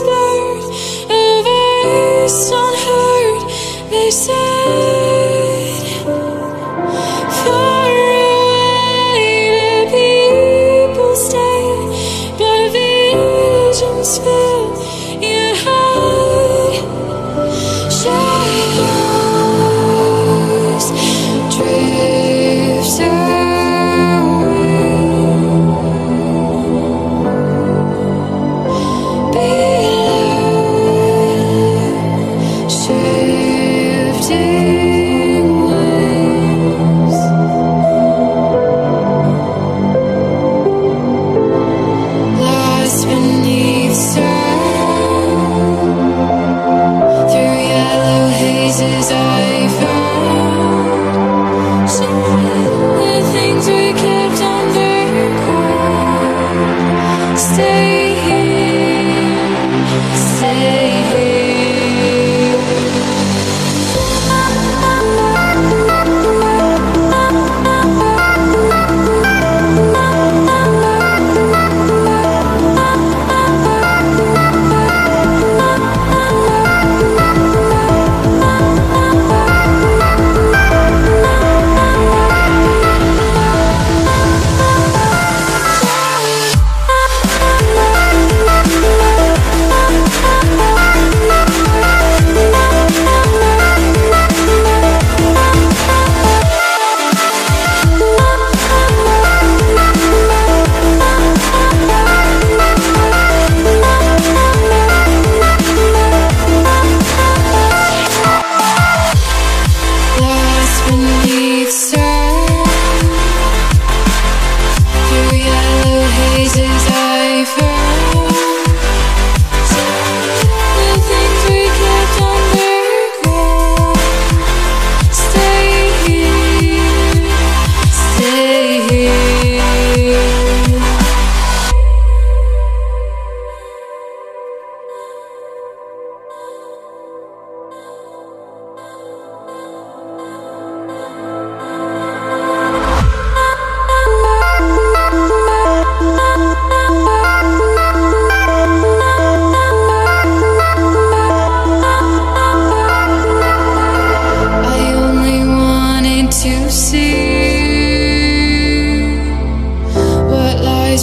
bird of earth unheard, they said, far away the people stayed, but visions filled your heart. Shadows drift away.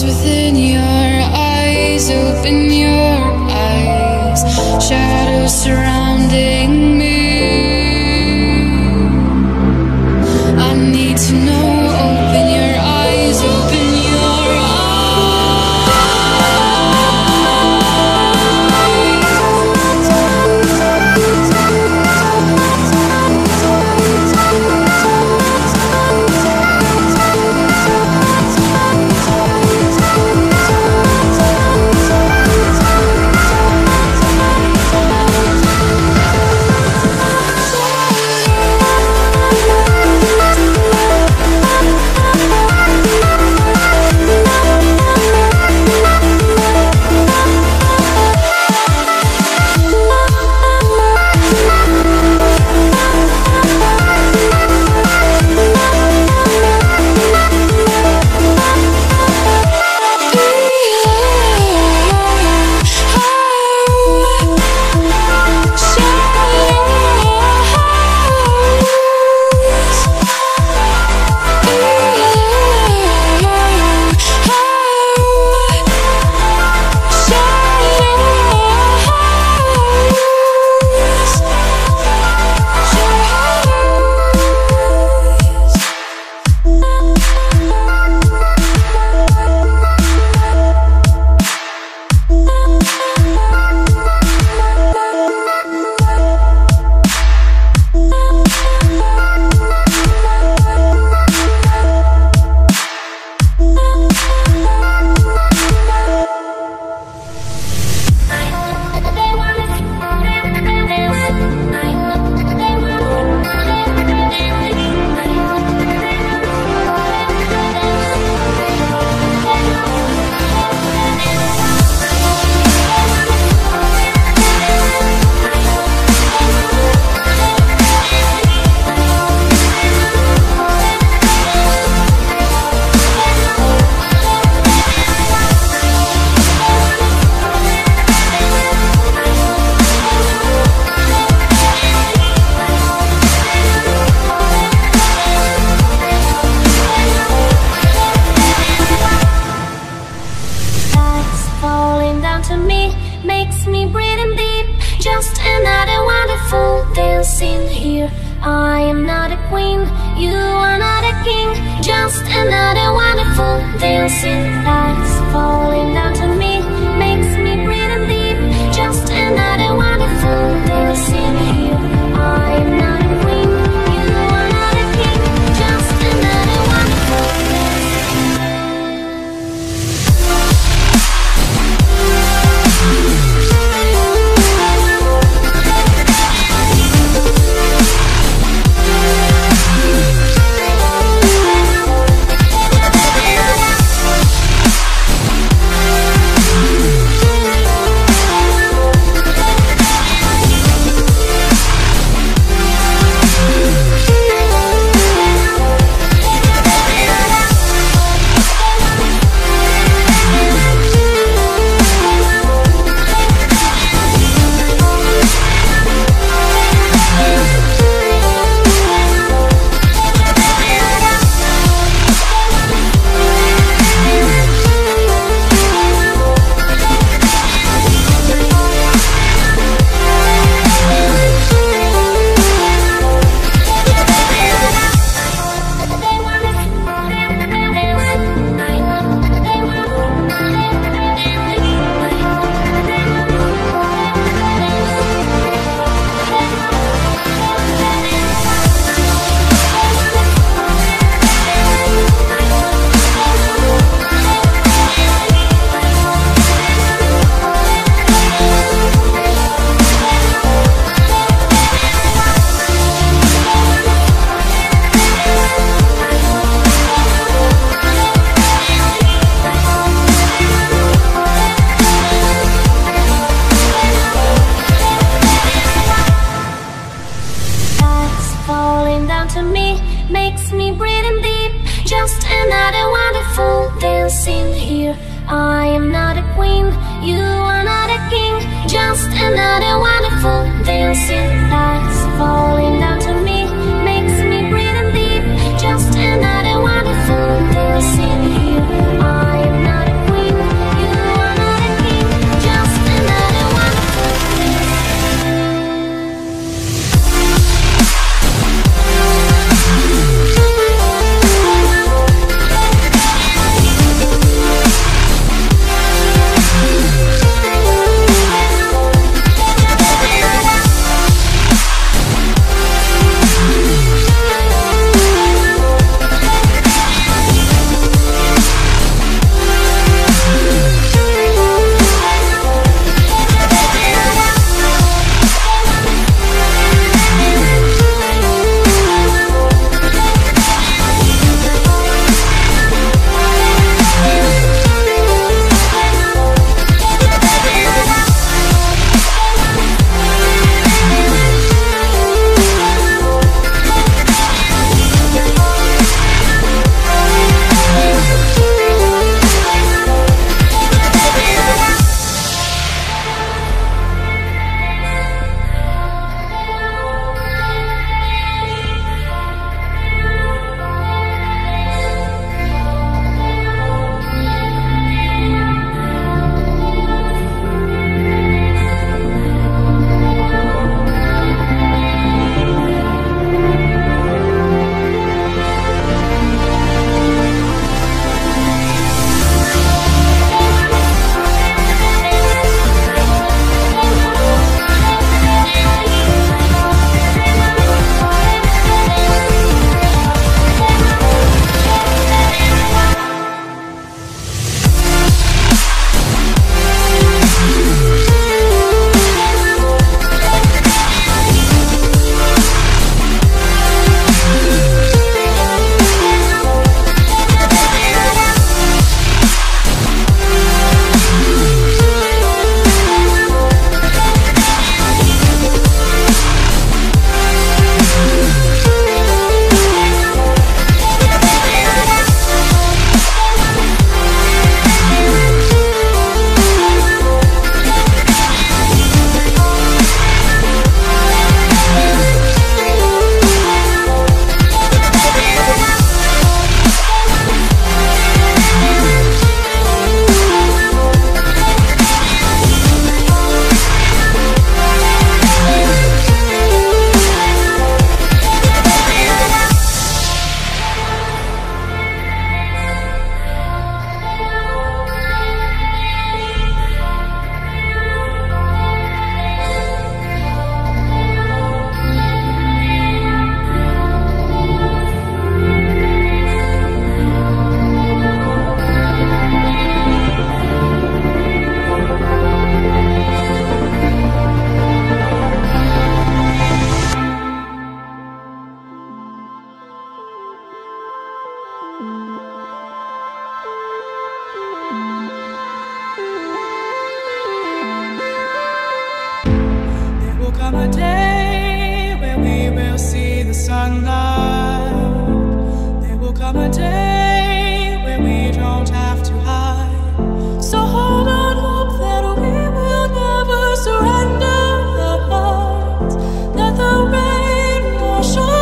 Within your eyes, open your eyes, shadows surrounding me. I need to know, open your eyes, open your eyes. makes me breathing deep. Just another wonderful dance in here. I am not a queen, you are not a king. Just another wonderful dancing that's falling down to me, makes me breathing deep. Just another wonderful dancing here. I am not a queen, you are not a king. Just another wonderful dancing. come a day when we will see the sunlight. There will come a day when we don't have to hide. So hold on, hope that we will never surrender the heart that the rain will show.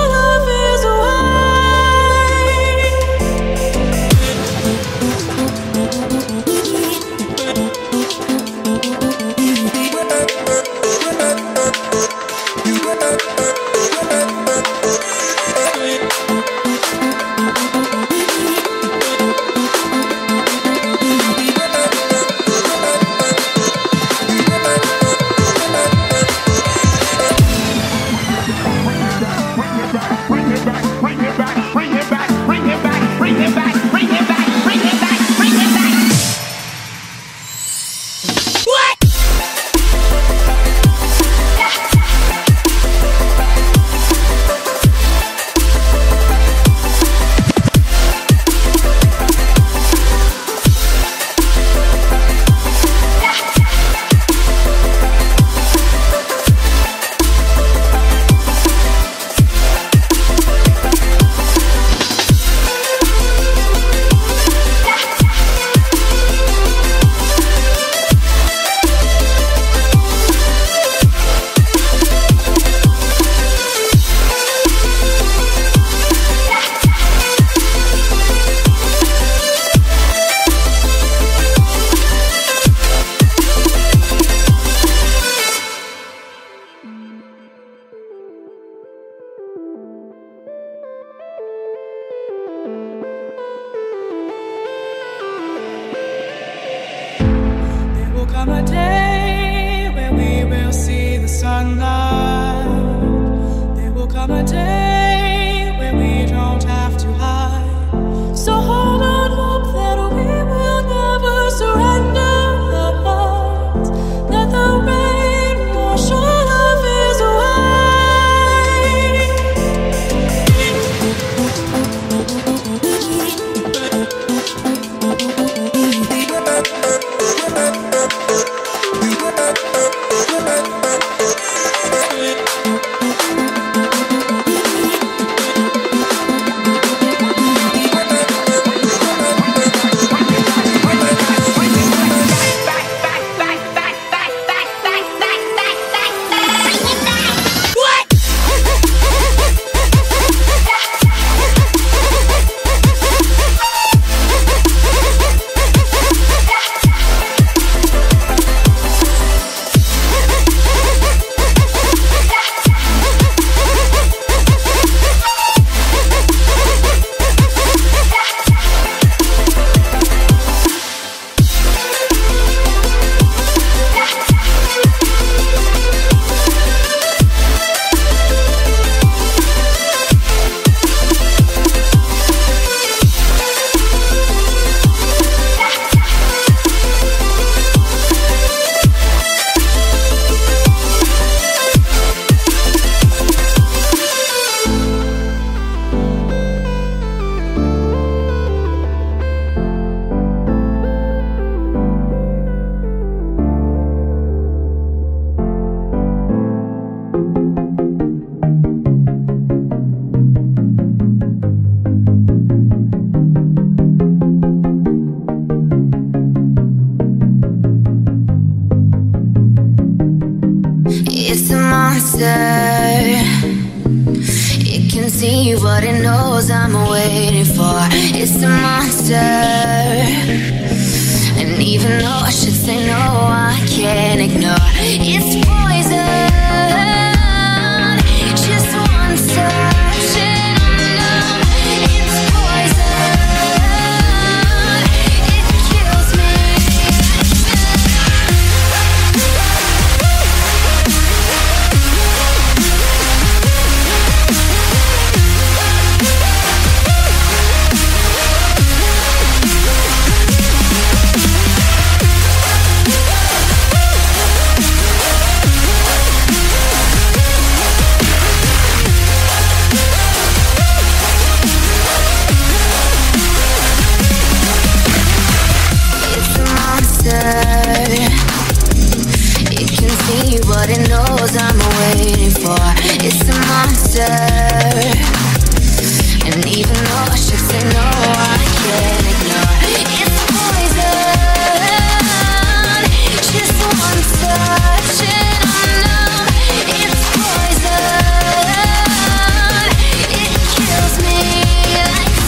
There will come a day when we will see the sunlight. There will come a day when we don't have to hide. So hold on, hope that we will never surrender the heart that the rain will show love is away. It's a monster. It can see what it knows I'm waiting for. It's a monster. And even though I should say no, I can't ignore. It's poison. Just one touch. what it knows I'm waiting for. It's a monster, and even though I should say no, I can't ignore. It's poison, just one touch and I know it's poison. It kills me like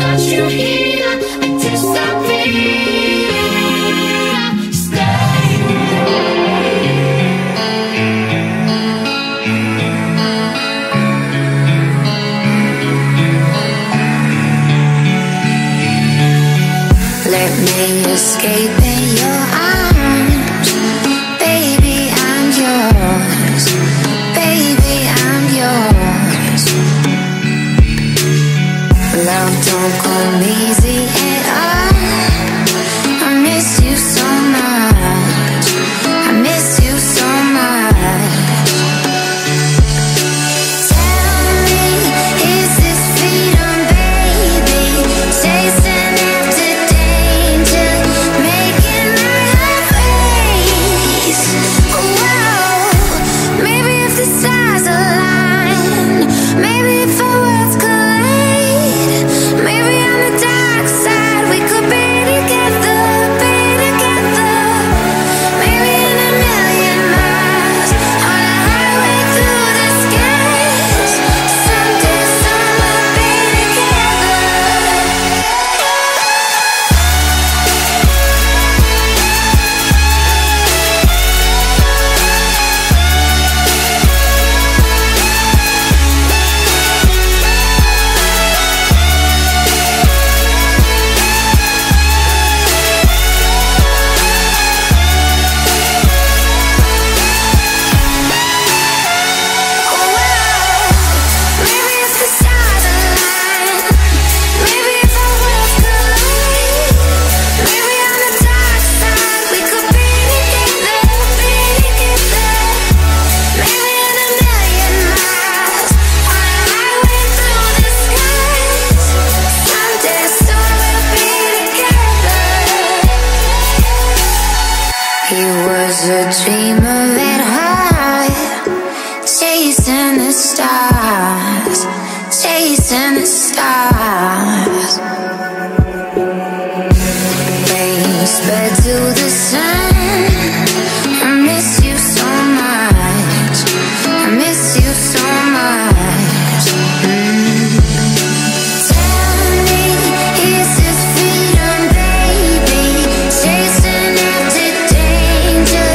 brought you here and disappear. Stay away. Let me escape in your arms. Baby, I'm yours. Baby, I'm yours. Love don't come easy at all. I miss you so much. I miss you so much. Tell me, is this freedom, baby? Chasing after danger, making my heart race. Whoa, maybe if the stars align, maybe if our worlds collide, maybe on the dark side we could be together, be together. Maybe in a million miles, on a highway through the skies, someday, some will be together. He was a dreamer at heart, chasing the stars, chasing the stars. Rain spread to the sun. I miss you so much. I miss you so much. Tell me, is this freedom, baby? Chasing after danger,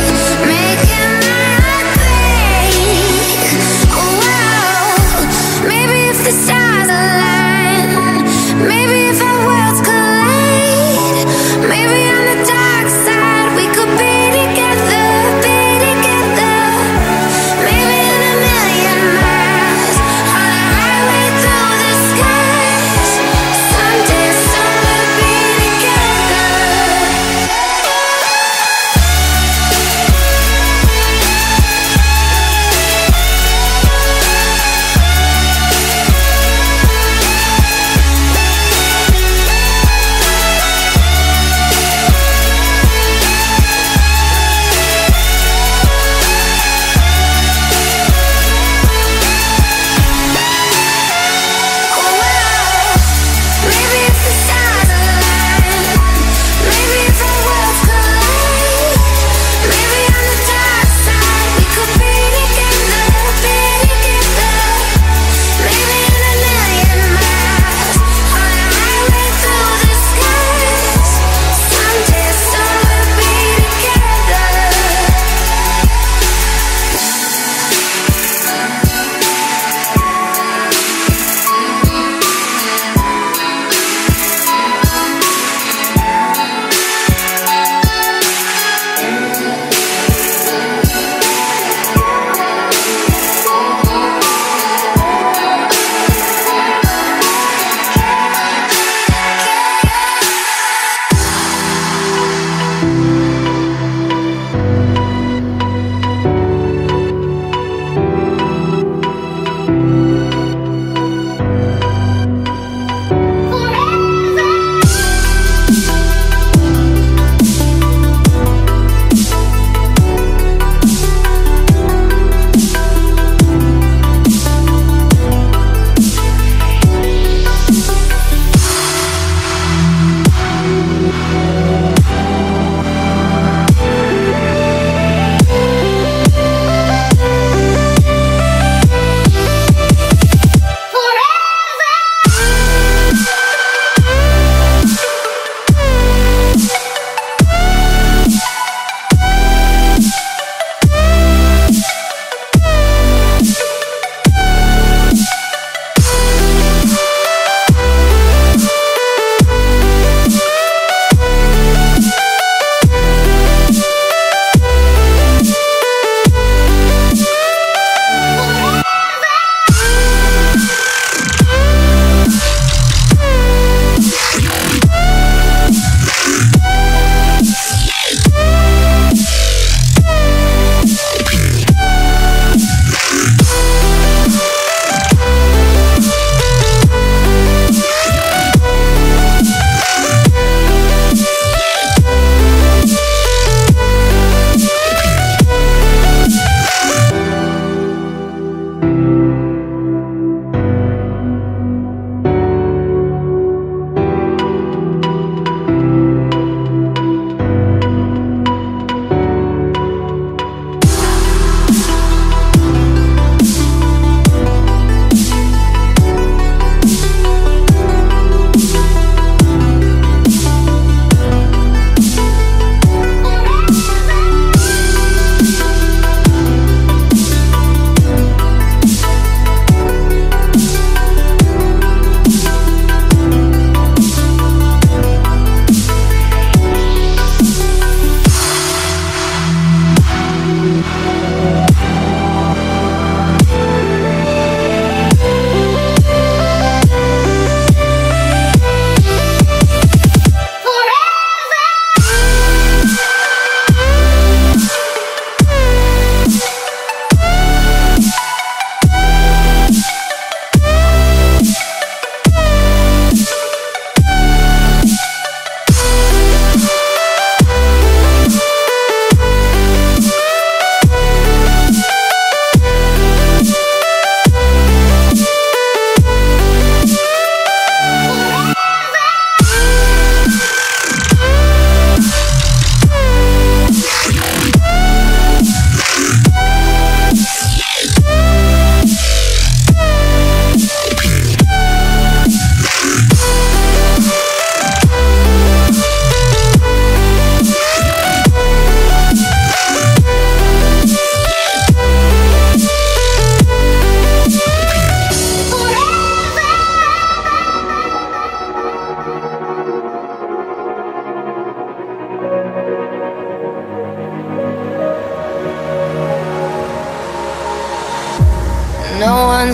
making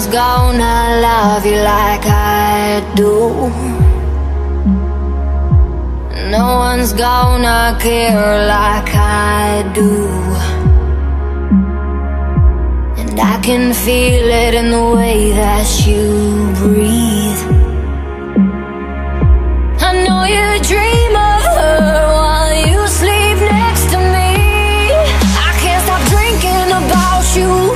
one's gonna love you like I do. No one's gonna care like I do. And I can feel it in the way that you breathe. I know you dream of her while you sleep next to me. I can't stop thinking about you.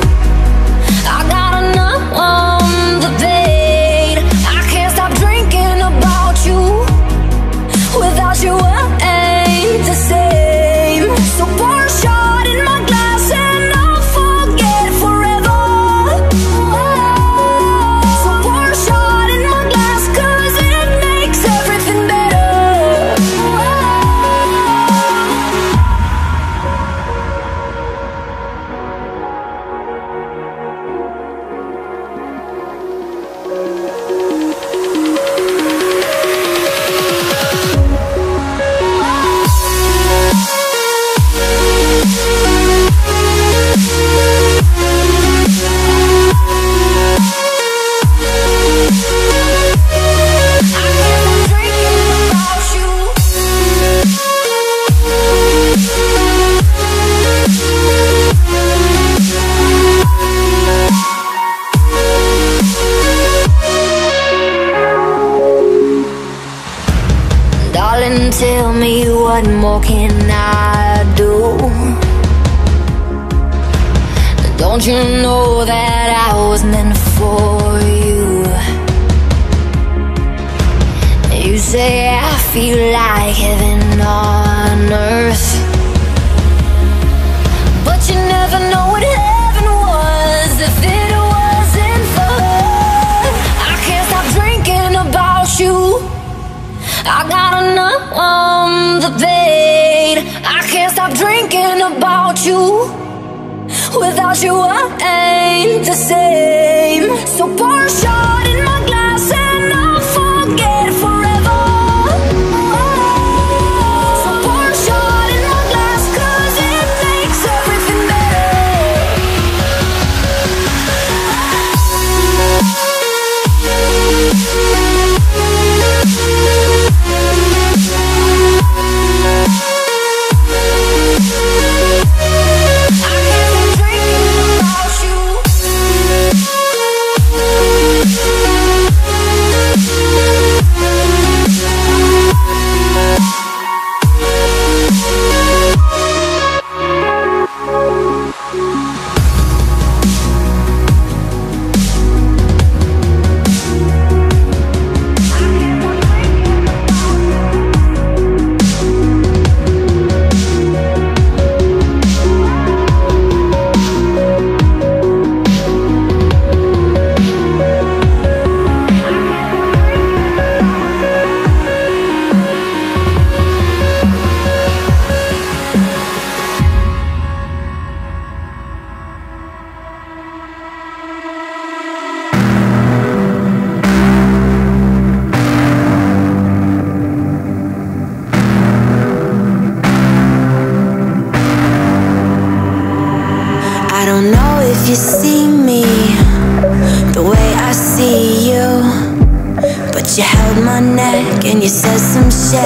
Tell me, what more can I do? Don't you know that I was meant for you? You say I feel like heaven on earth, but you never know what heaven was if it wasn't for her. I can't stop drinking about you. I gotta numb the pain. I can't stop drinking about you. Without you, I ain't the same. So pour a shot in my glass and I'll forget forever.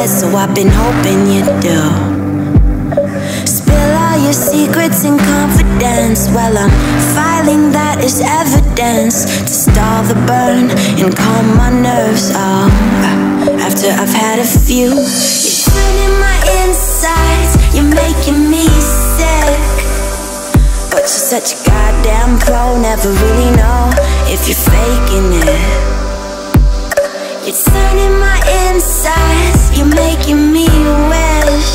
So I've been hoping you do. Spill all your secrets in confidence while I'm filing that as evidence to stall the burn and calm my nerves off. After I've had a few, you're turning my insides, you're making me sick. But you're such a goddamn pro, never really know if you're faking it. You're turning my insides, you're making me wish.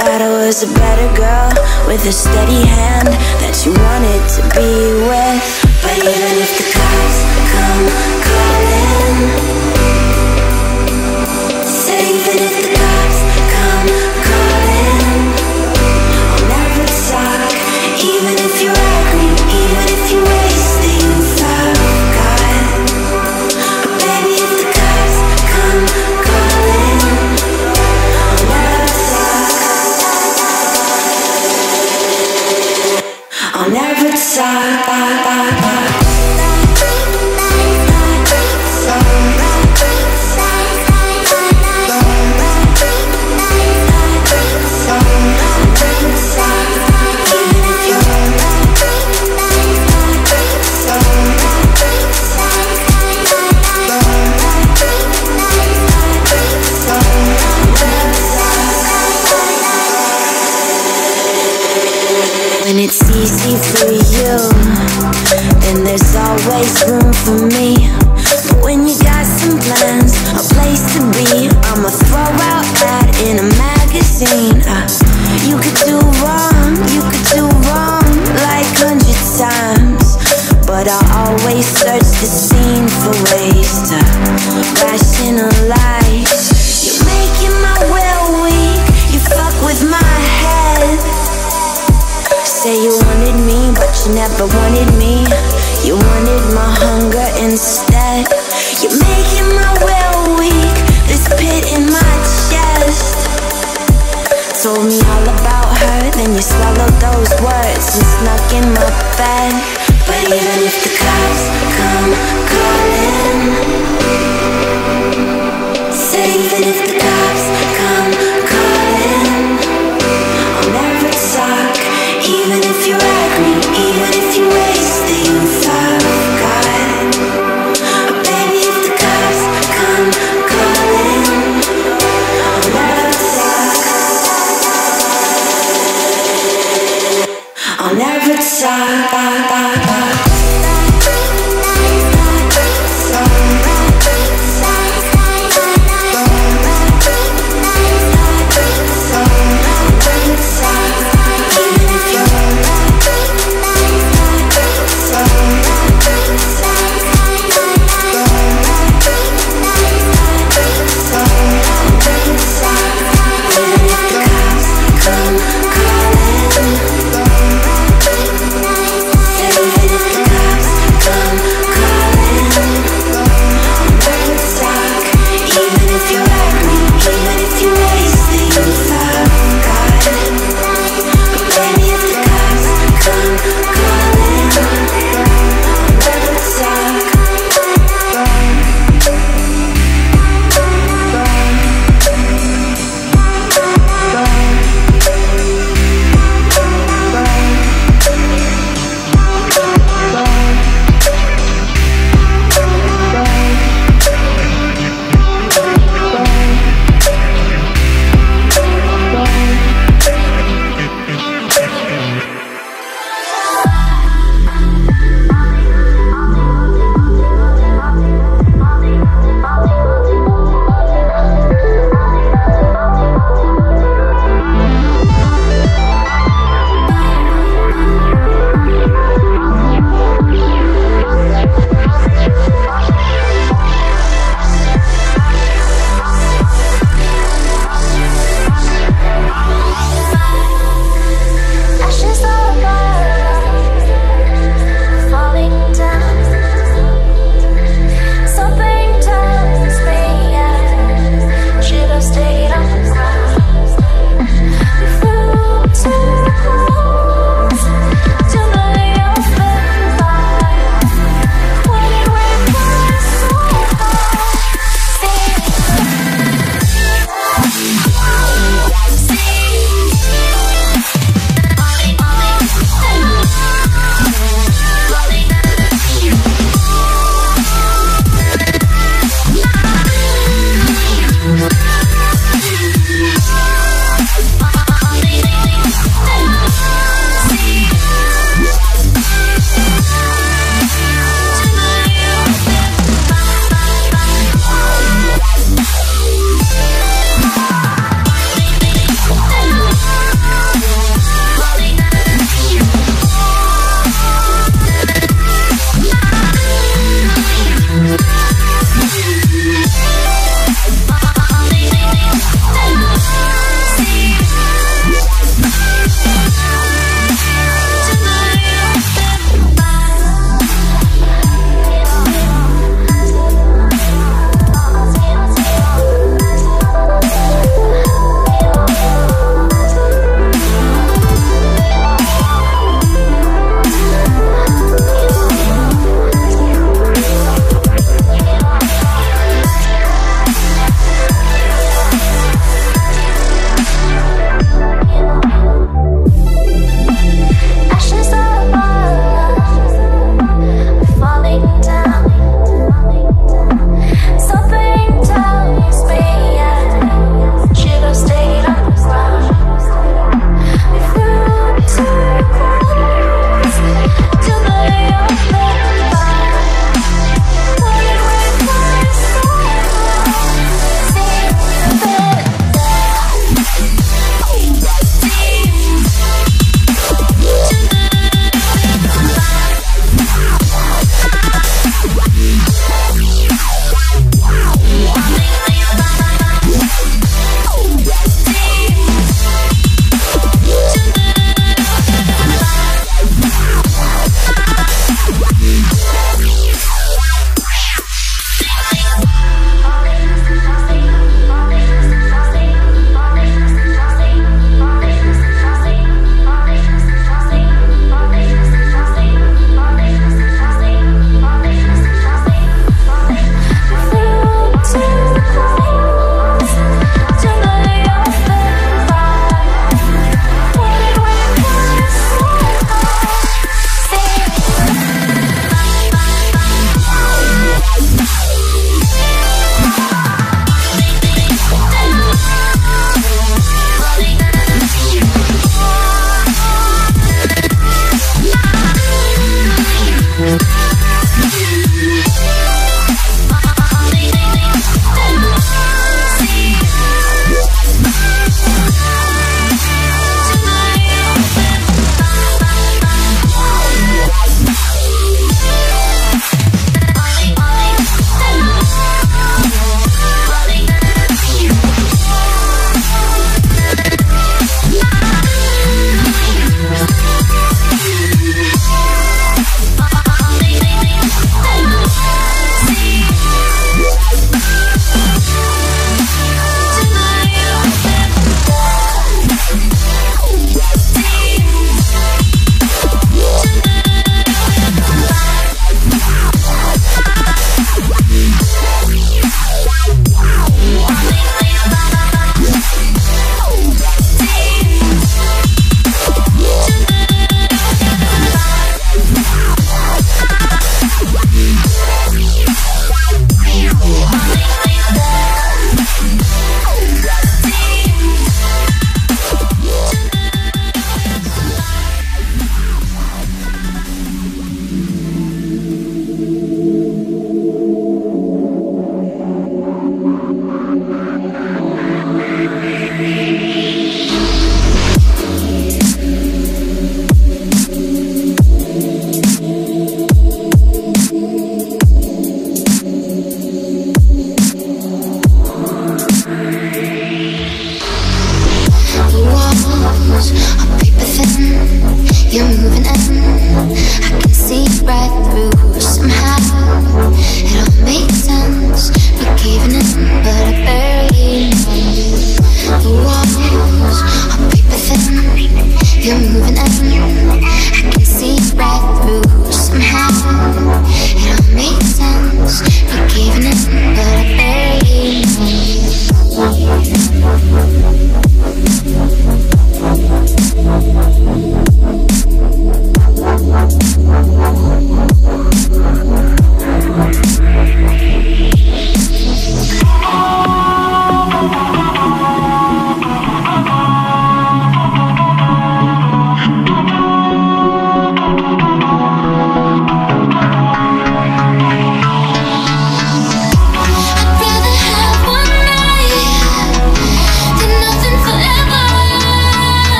Thought I was a better girl with a steady hand that you wanted to be with. But even if the cops come calling, say even if the cops come calling, I'll never talk. Even if you're ugly, even if you waste things I've got. I'll never stop. always room for me. But when you got some plans, a place to be, I'ma throw out that in a magazine. You could do wrong, you could do wrong like 100 times, but I'll always search the scene for ways to rationalize. You're making my will weak, you fuck with my head. Say you wanted me, but you never wanted me. You wanted my hunger instead. You're making my will weak, this pit in my chest. Told me all about her, then you swallowed those words and snuck in my bed. But even if the cops come calling, say even if the cops come calling, I'll never talk. Even if you wreck me, even if you waste the youth I've got. But baby, if the cops come calling, I'll never talk. I'll never talk.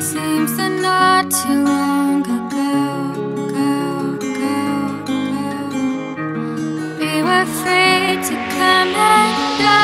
Seems that not too long ago, we were free to come and go.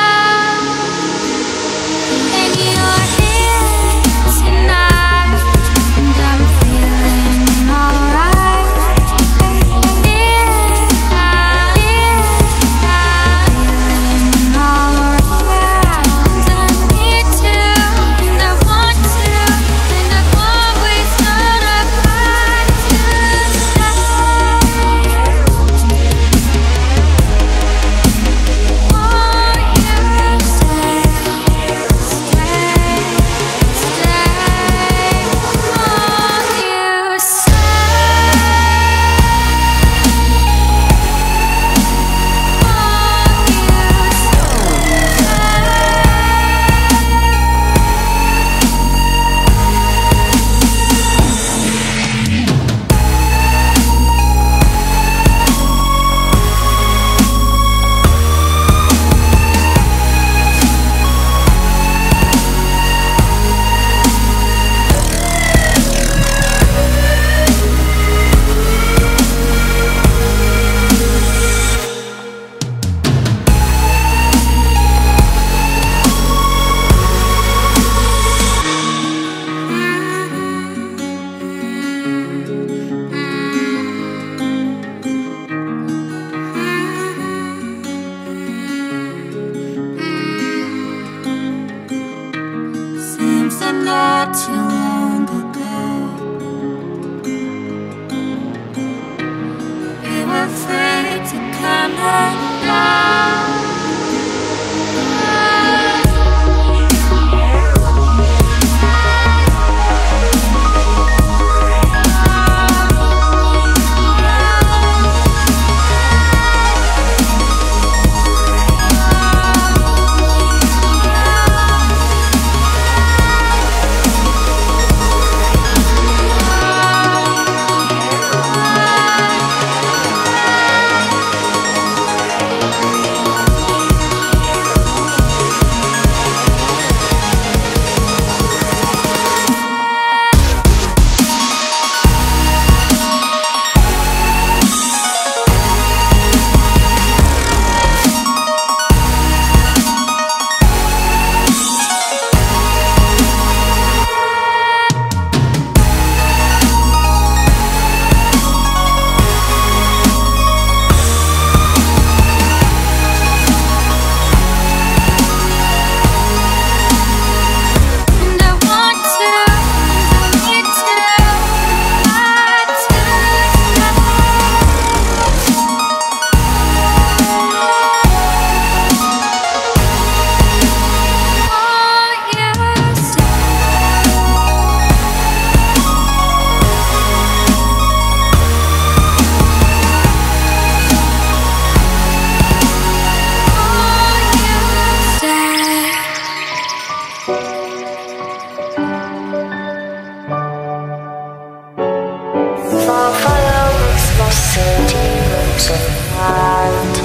centimeters of light.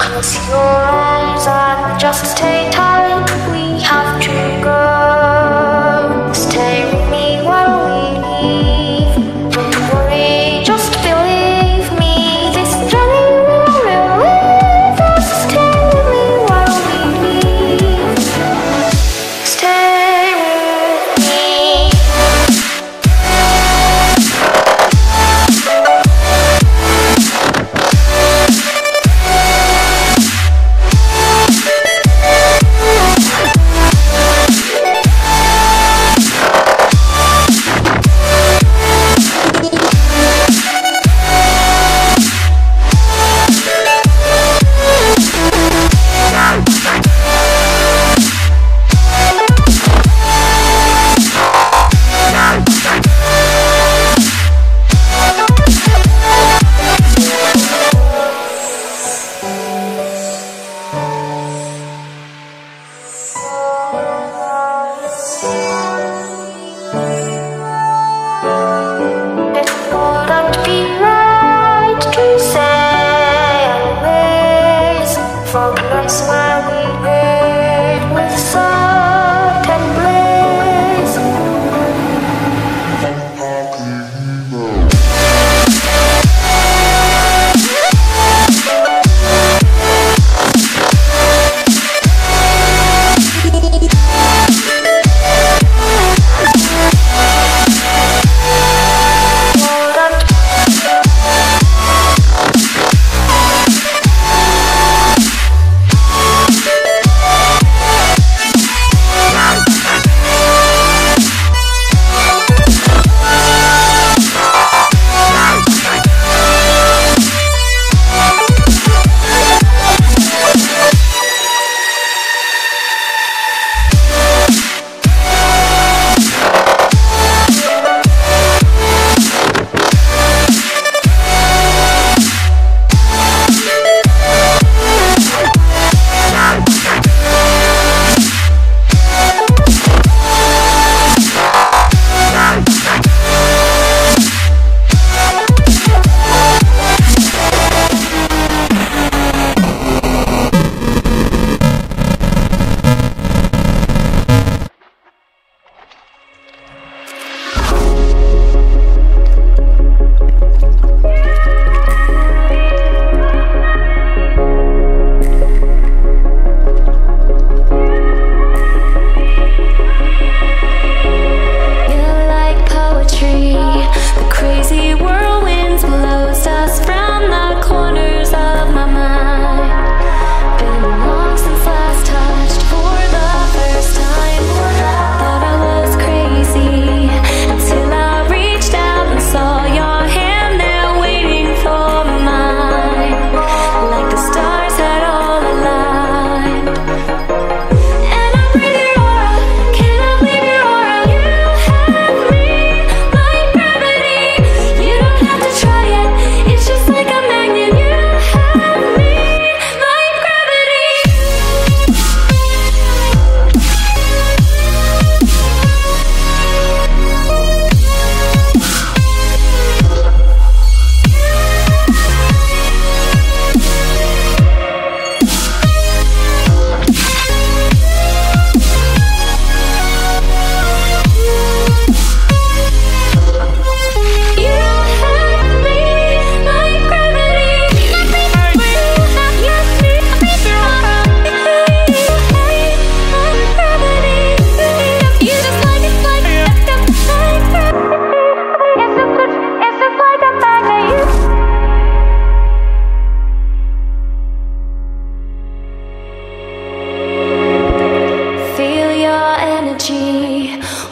Close your eyes and just stay tight. We have to go. Stay with me while we leave. Don't worry, just believe me. This journey will relieve us. Stay with me while we leave. Stay with me.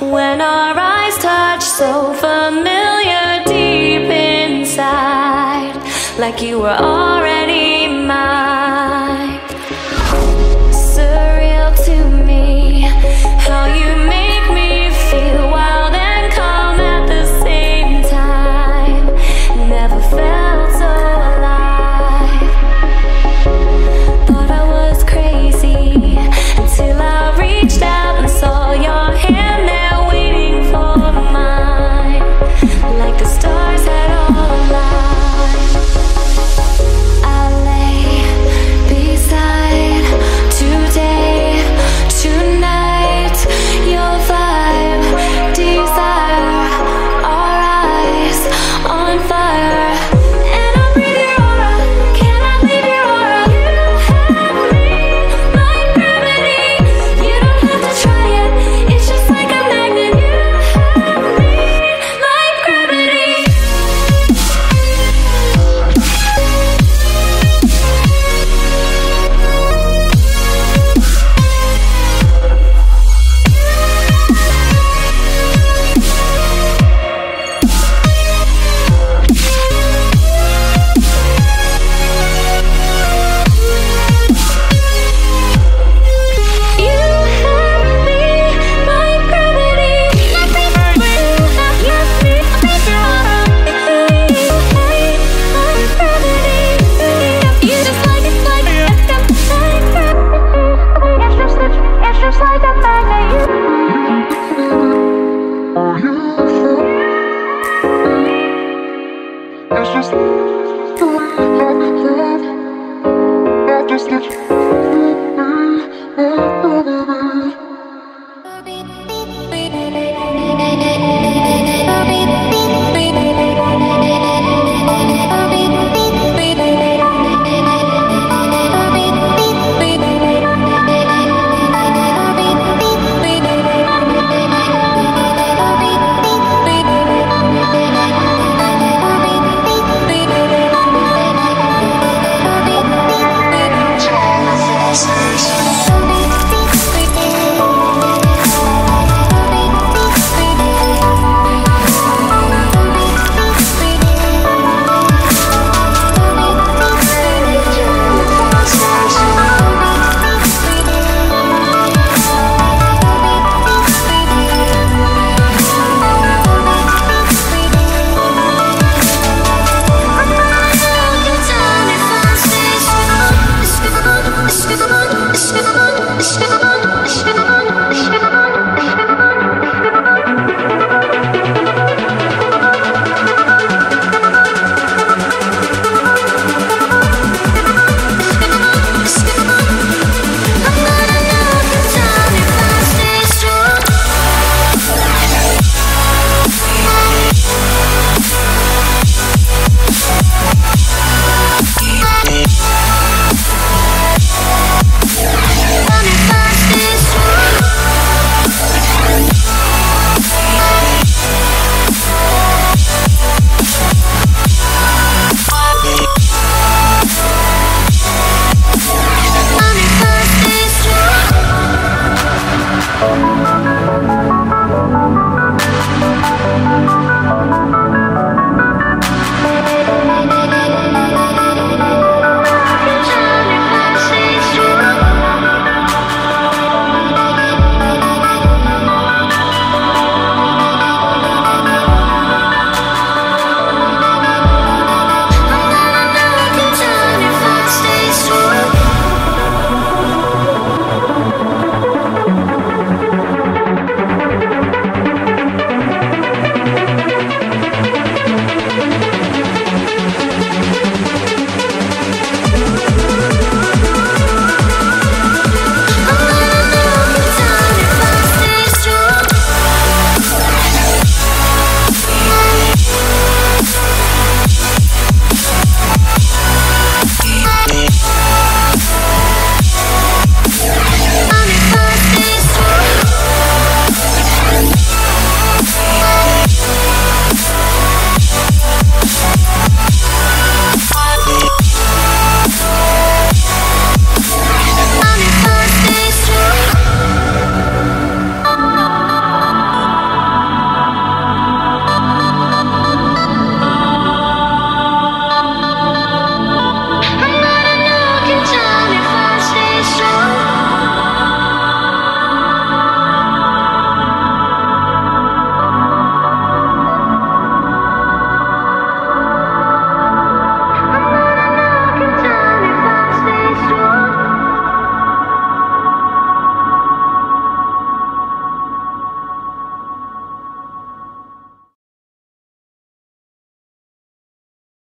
When our eyes touch, so familiar deep inside, like you were already mine. Surreal to me, how you make me feel wild and calm at the same time. Never felt so alive. Thought I was crazy until I reached out and saw your hand there. Like the stars that all alive. It's just love.